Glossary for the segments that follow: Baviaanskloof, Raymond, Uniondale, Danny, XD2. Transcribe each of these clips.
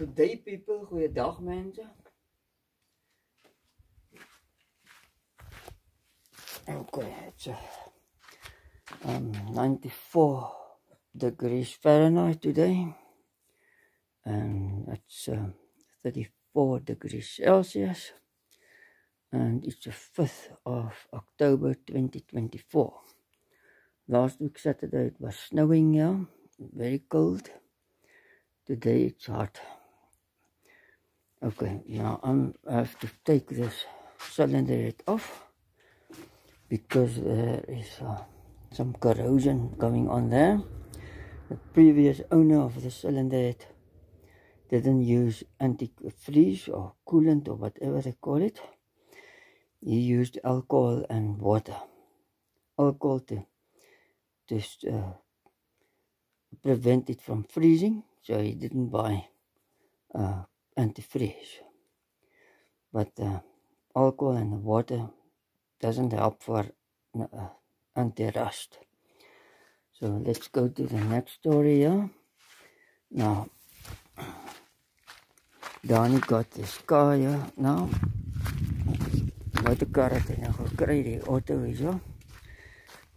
Good day people, goeiedag mense. Okay, it's 94 degrees Fahrenheit today, and it's 34 degrees Celsius, and it's the 5th of October 2024. Last week Saturday it was snowing here, very cold. Today it's hot. Okay, now I have to take this cylinder head off because there is some corrosion going on there. The previous owner of the cylinder head didn't use antifreeze or coolant or whatever they call it. He used alcohol and water. Alcohol to just prevent it from freezing, so he didn't buy antifreeze, but alcohol and water doesn't help for anti-rust. So let's go to the next story here. Now Danny got this car here. Now wat 'n kar het hy nou gekry, die auto hierso,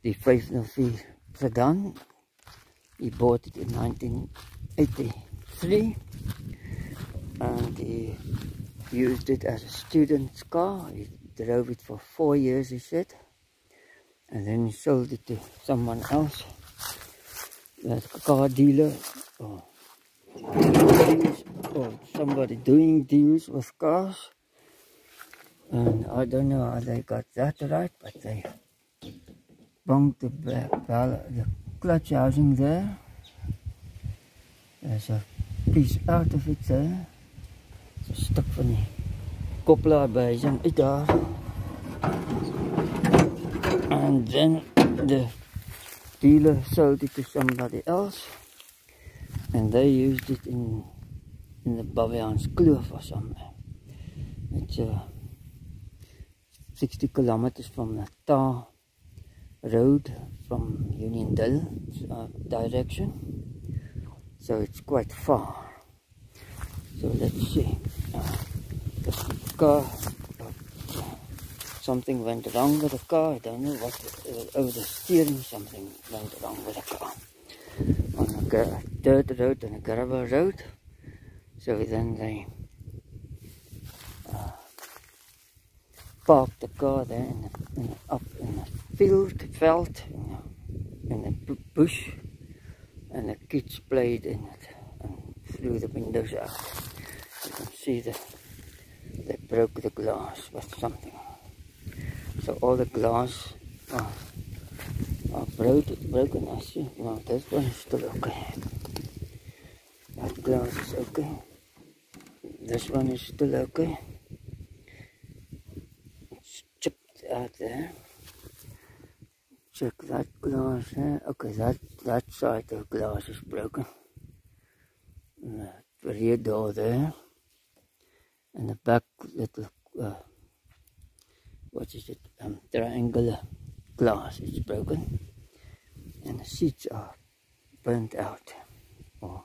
die 504 sedan. He bought it in 1983, and he used it as a student's car. He drove it for 4 years, he said, and then he sold it to someone else, that car dealer or somebody doing deals with cars. And I don't know how they got that right, but they bumped the clutch housing there. There's a piece out of it there. It's a stuk van die koppelaar behuising uit daar. And then the dealer sold it to somebody else, and they used it in the Baviaanskloof or somewhere. It's 60 kilometers from the tar road from Uniondale direction. So it's quite far. So let's see. The car, something went wrong with the car. I don't know what. Over the steering, something went wrong with the car. On a dirt road and a gravel road. So then they parked the car there in a bush. And the kids played in it and threw the windows out. You can see that they broke the glass with something. So all the glass are broken. I see. No, this one is still okay. That glass is okay. This one is still okay. It's chipped out there. Check that glass there. Okay, that side of the glass is broken. And the rear door there. And the back little, what is it? Triangular glass is broken. And the seats are burnt out. Or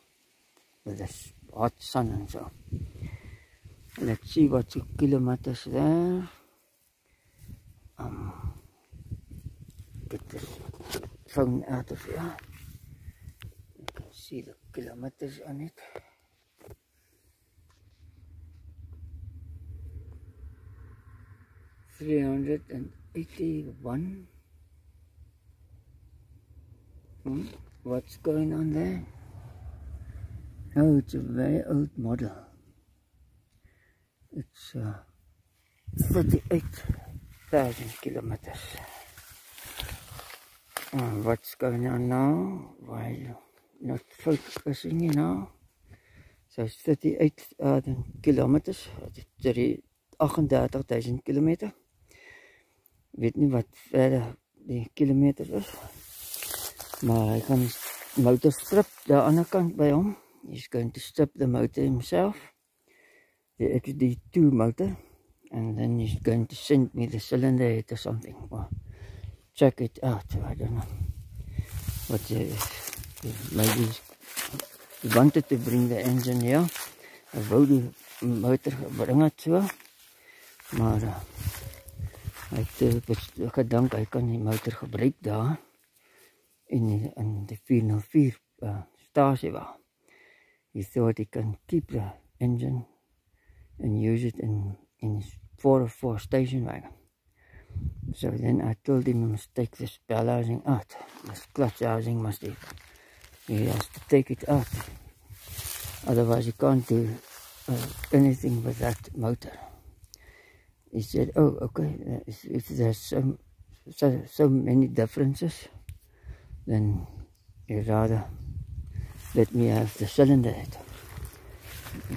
with the hot sun and so. Let's see what's the kilometers there. Get this phone out of here. You can see the kilometers on it. $381. What's going on there? No, it's a very old model. It's 38,000 kilometers. What's going on now? Why you're not focusing, you know? So it's 38,000 kilometers. 38,000 kilometer. Weet nie wat verder die kilometers is. Maar hy gaan die motor strip daar aan die kant by hom. He's going to strip the motor himself. The XD2 motor. And then he's going to send me the cylinder head or something. Check it out. I don't know what the ladies wanted to bring the engine here. 'n wouden motor gebring het so, maar ek gedink hy kan die motor gebruik daar in die 404 stasie waar. He thought he can keep the engine and use it in his 404 station wagon. So then I told him he must take this bell housing out. This clutch housing must be, he has to take it out. Otherwise he can't do anything with that motor. He said, oh, okay, if there's so many differences, then he'd rather let me have the cylinder head.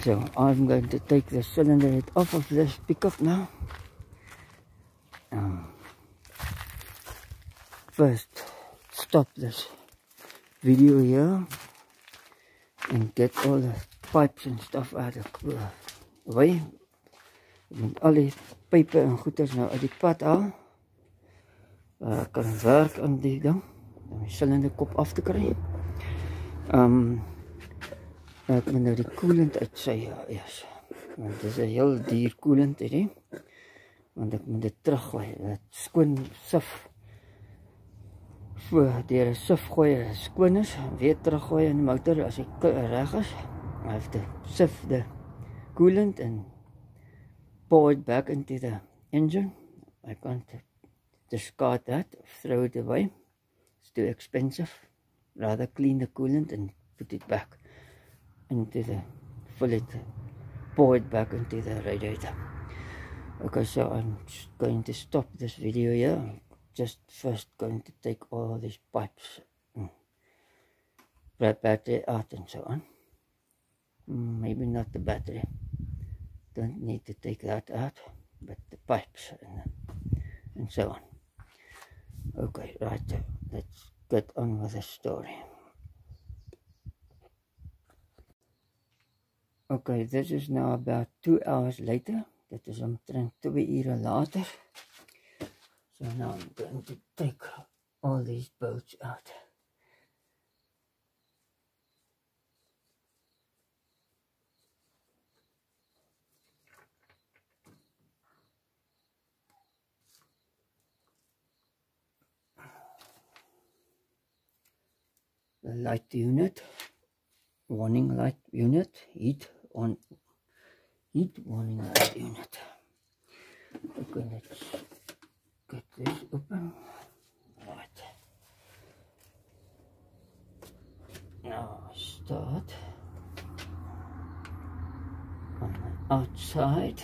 So I'm going to take the cylinder head off of this pickup now. First, stop this video here and get all the pipes and stuff out of the way. Ek moet al die pipe en goeders nou uit die pad haal. Ek kan werk aan die ding om die silinderkop af te kry. Ek moet nou die koelant uitsaai eers. Want dit is 'n heel duur koelant hierdie. Want ek moet dit teruggooi, dit skoon sif. Voor deur 'n sif gooi, skoon is, weer teruggooi in die motor as hy reg is. Hy het die sif die koelant en pour it back into the engine. I can't discard that, throw it away. It's too expensive. Rather clean the coolant and put it back into the, pour it back into the radiator. Okay, so I'm going to stop this video here. I'm just first going to take all these pipes, the battery out and so on. Maybe not the battery. Don't need to take that out, but the pipes and so on. Okay, right, let's get on with the story. Okay, this is now about 2 hours later. That is omtrent 2 uur later. So now I'm going to take all these bolts out. Light unit, warning light unit, heat warning light unit. Okay, let's get this open. Right. Now start on the outside.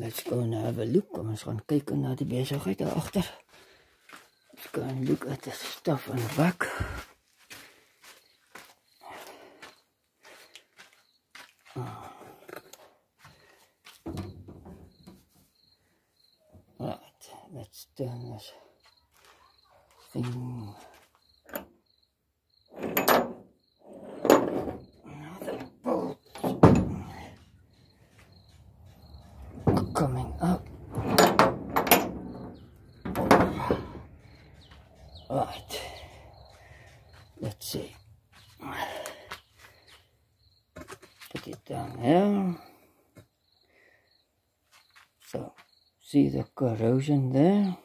Let's go and have a look. Ons gaan kyk na die besigheid daar agter. Let's go and look at the stuff on the back. Right, let's turn this thing. Coming up. Right. Let's see. Put it down here. So, see the corrosion there?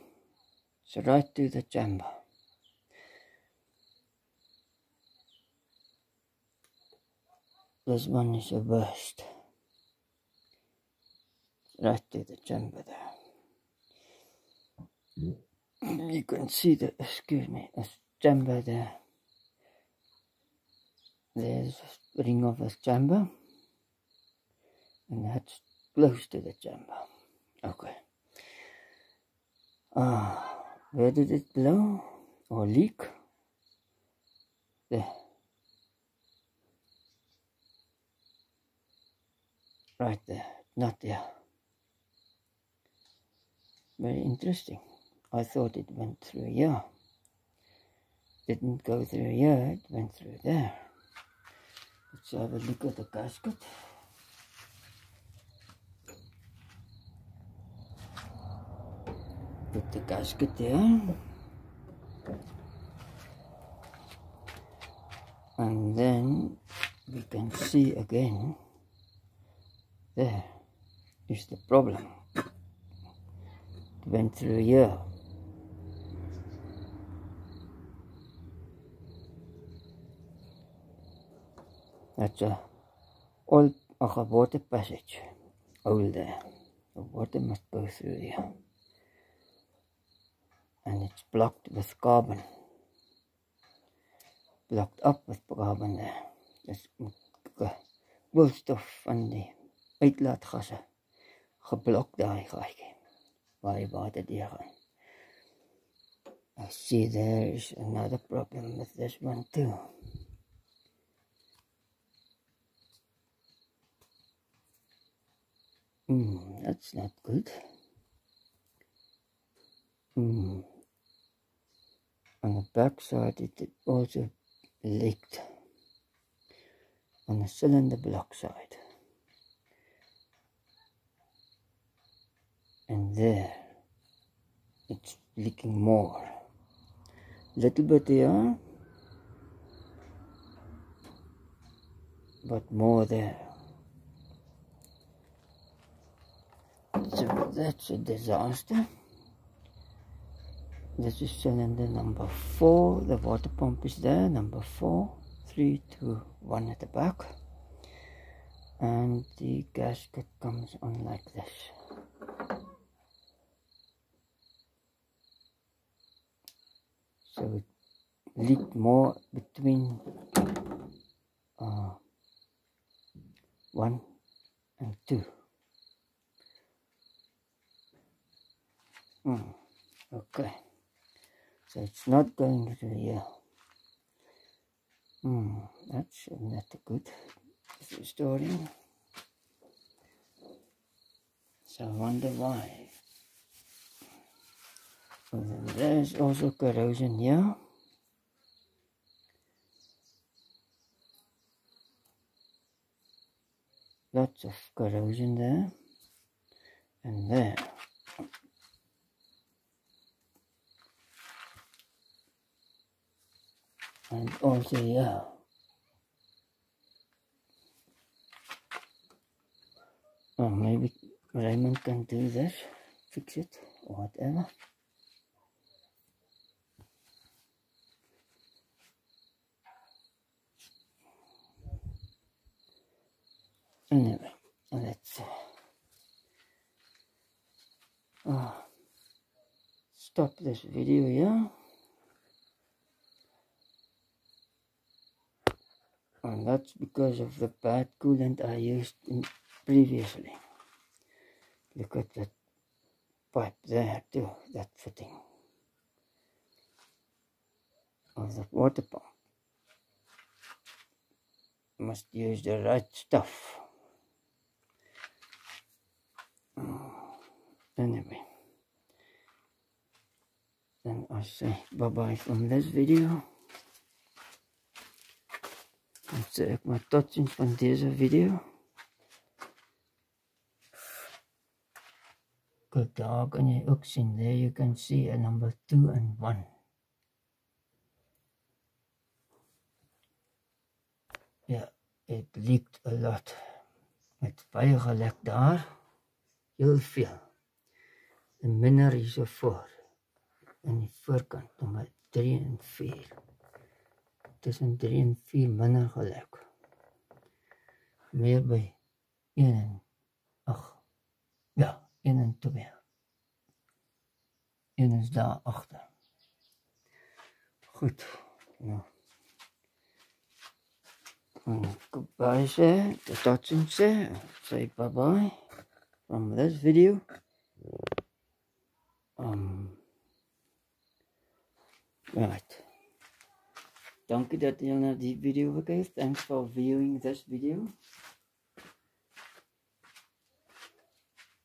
It's right through the chamber. This one is a burst. Right through the chamber there. You can see the, a chamber there. There's the ring of the chamber. And that's close to the chamber. Okay. Where did it blow or leak? There. Right there, not there. Very interesting. I thought it went through here. Didn't go through here, it went through there. Let's have a look at the casket. Put the casket there. And then we can see again. There is the problem. Went through here. That's a old water passage. Old there. The water must go through here. And it's blocked with carbon. Blocked up with carbon there. Dis koolstof van die uitlaatgasse geblok daai gaatjie. By water there. I see there's another problem with this one too. That's not good. On the back side it also leaked. On the cylinder block side. And there, it's leaking more. Little bit here, but more there. So that's a disaster. This is cylinder number 4. The water pump is there, number 4. 3, 2, 1 at the back. And the gasket comes on like this. So it leaked more between 1 and 2. Okay, so it's not going through here. That's not a good story. So I wonder why. There's also corrosion here. Lots of corrosion there. And there. And also here. Oh, maybe Raymond can do this. Fix it or whatever. Anyway, let's stop this video here, and that's because of the bad coolant I used previously. Look at that pipe there too, that fitting of the water pump. Must use the right stuff. Anyway, then I say bye-bye from this video. Dan sê ek maar tot ziens van deze video. Kijk, daar kan jy ook sien, there you can see a number 2 and 1. Ja, it leaked a lot. Het baie gelek daar, heel veel. En minder is er voor, aan die voorkant, nummer 3 en 4. Tussen 3 en 4 minder gelek. Meer by 1 en 8. Ja, 1 en 2. 1 is daar achter. Goed, nou. En ek kom by sê, tot ziens sê, say bye bye from this video. Right. Dankie dat jy na die video gekyk. Thanks for viewing this video.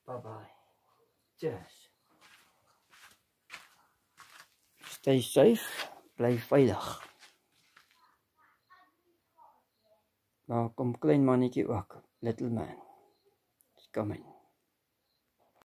Bye bye. Cheers. Stay safe. Bly veilig. Nou kom klein mannetjie ook. Little man. It's coming.